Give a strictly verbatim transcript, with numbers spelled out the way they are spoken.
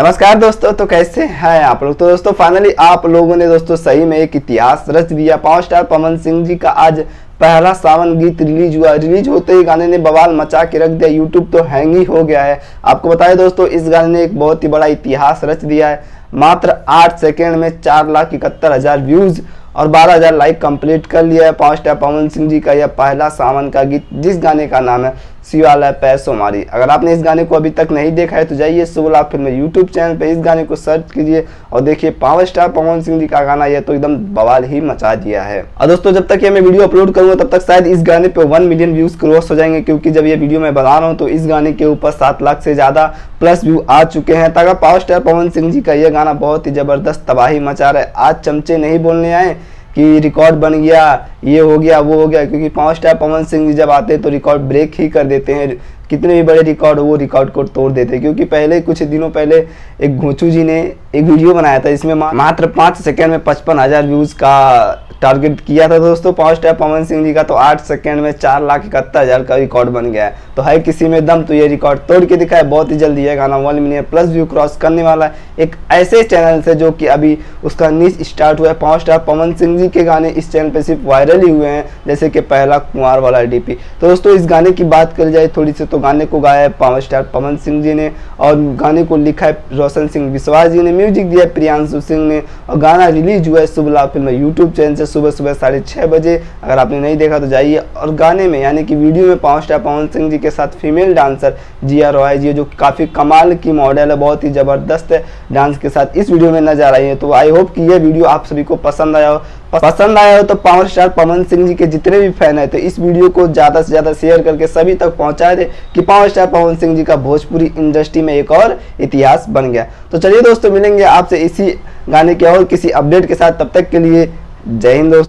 नमस्कार दोस्तों, तो कैसे हैं आप लोग। तो दोस्तों फाइनली आप लोगों ने दोस्तों सही में एक इतिहास रच दिया। पावर स्टार पवन सिंह जी का आज पहला सावन गीत रिलीज हुआ। रिलीज होते ही गाने ने बवाल मचा के रख दिया। यूट्यूब तो हैंग ही हो गया है। आपको बताएं दोस्तों, इस गाने ने एक बहुत ही बड़ा इतिहास रच दिया है। मात्र आठ सेकेंड में चार लाख इकहत्तर हजार व्यूज और बारह हजार लाइक कंप्लीट कर लिया है। पावर स्टार पवन सिंह जी का यह पहला सावन का गीत, जिस गाने का नाम है शिवाला पे सोमारी। अगर आपने इस गाने को अभी तक नहीं देखा है तो जाइए शिवाला फिल्म यूट्यूब चैनल पे इस गाने को सर्च कीजिए और देखिए पावर स्टार पवन सिंह जी का गाना। यह तो एकदम बवाल ही मचा दिया है। और दोस्तों जब तक ये मैं वीडियो अपलोड करूंगा तब तक शायद इस गाने पे वन मिलियन व्यूज क्रॉस हो जाएंगे, क्योंकि जब ये वीडियो मैं बना रहा हूँ तो इस गाने के ऊपर सात लाख से ज्यादा प्लस व्यू आ चुके हैं। ताकि पावर स्टार पवन सिंह जी का यह गाना बहुत ही जबरदस्त तबाही मचा रहा है। आज चमचे नहीं बोलने आए कि रिकॉर्ड बन गया, ये हो गया, वो हो गया, क्योंकि पावर स्टार पवन सिंह जी जब आते हैं तो रिकॉर्ड ब्रेक ही कर देते हैं। कितने भी बड़े रिकॉर्ड हो वो रिकॉर्ड को तोड़ देते हैं। क्योंकि पहले कुछ दिनों पहले एक घोचू जी ने एक वीडियो बनाया था, इसमें मात्र पाँच सेकेंड में पचपन हज़ार व्यूज़ का टारगेट किया था दोस्तों पावर स्टार पवन सिंह जी का। तो आठ सेकेंड में चार लाख इकहत्तर हज़ार का रिकॉर्ड बन गया है। तो है किसी में दम, तो ये रिकॉर्ड तोड़ के दिखाए। बहुत ही जल्दी यह गाना one million plus view cross करने वाला है। एक ऐसे चैनल से जो कि अभी उसका नीच स्टार्ट हुआ है। पावर स्टार पवन सिंह जी के गाने इस चैनल पर सिर्फ वायरल ही हुए हैं, जैसे कि पहला कुंवर वाला डी पी। तो दोस्तों इस गाने की बात करी जाए थोड़ी सी, तो गाने को गाया है पावर स्टार पवन सिंह जी ने और गाने को लिखा है रोशन सिंह विश्वास जी ने, म्यूजिक दिया है प्रियांशु सिंह ने और गाना रिलीज हुआ है शिवाला फिल्म यूट्यूब चैनल से सुबह सुबह साढ़े छः बजे। अगर आपने नहीं देखा तो जाइए। और गाने में यानी कि वीडियो में पावर स्टार पवन सिंह जी के साथ फीमेल डांसर जिया रॉय जी, जो काफ़ी कमाल की मॉडल है, बहुत ही ज़बरदस्त डांस के साथ इस वीडियो में नजर आई है। तो आई होप कि यह वीडियो आप सभी को पसंद आया हो। पसंद आया हो तो पावर स्टार पवन सिंह जी के जितने भी फैन है तो इस वीडियो को ज़्यादा से ज़्यादा शेयर करके सभी तक पहुँचा दे कि पावर स्टार पवन सिंह जी का भोजपुरी इंडस्ट्री में एक और इतिहास बन गया। तो चलिए दोस्तों, मिलेंगे आपसे इसी गाने के और किसी अपडेट के साथ। तब तक के लिए जय हिंद दोस्तों।